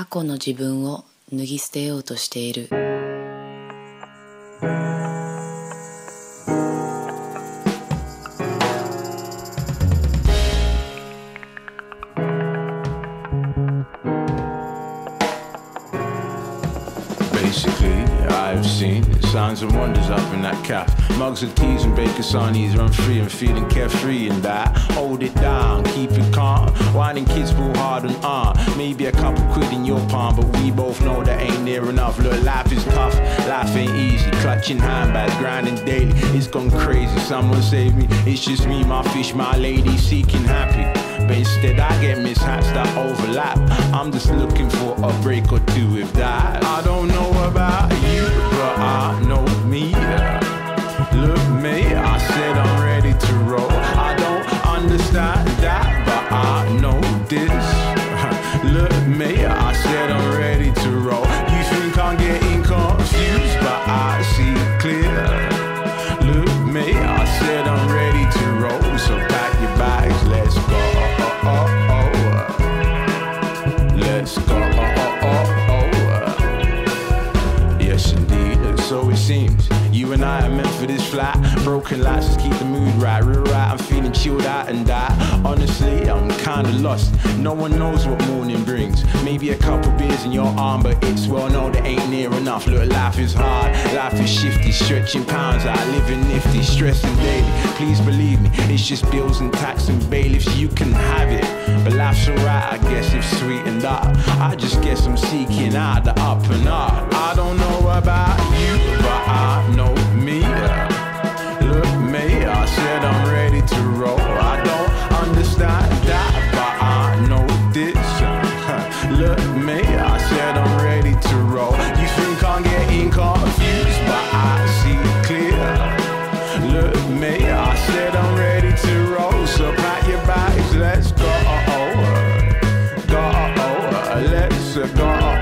過去の自分を脱ぎ捨てようとしている。Basically, I've seen signs and wonders up in that calf. Mugs of teas and bakersanies run free and feeling carefree and that. Hold it down, keep it calm. Whining kids pull hard and on. Maybe a couple quid in your palm, but we both know that ain't near enough. Look, life is tough, life ain't easy. Clutching handbags, grinding daily. It's gone crazy, someone save me. It's just me, my fish, my lady, seeking happy. But instead I get mishaps that overlap. I'm just looking for a break or two with that. I don't know about you, but I know me. Look me, I said I'm ready to roll. I don't understand that, but I know this. Look me, I said I'm ready to roll. You think I'm getting confused, but I see clear. Look me, I said I'm ready to roll. So pack your bags, let's go. Let's go. Yes indeed, so it seems. You and I are meant for this flight. Broken lights just keep the mood right. Real right, I'm feeling chilled out and that. Honestly, I'm kinda lost. No one knows what morning brings. Maybe a couple beers in your arm, but it's well known that ain't near enough. Look, life is hard, life is shifty. Stretching pounds out, living nifty. Stressing daily, please believe me. It's just bills and tax and bailiffs, you can have it. But life's alright, I guess it's sweetened up. I just guess I'm seeking out the up and up. I don't know about you, but I know me. Look me, I said I'm ready to roll. I don't understand that, but I know this. Look me, I said I'm ready to roll. You think I'm getting confused, but I see clear. Look me, I said I'm ready to roll. So pack your bags, let's go. Go, let's go.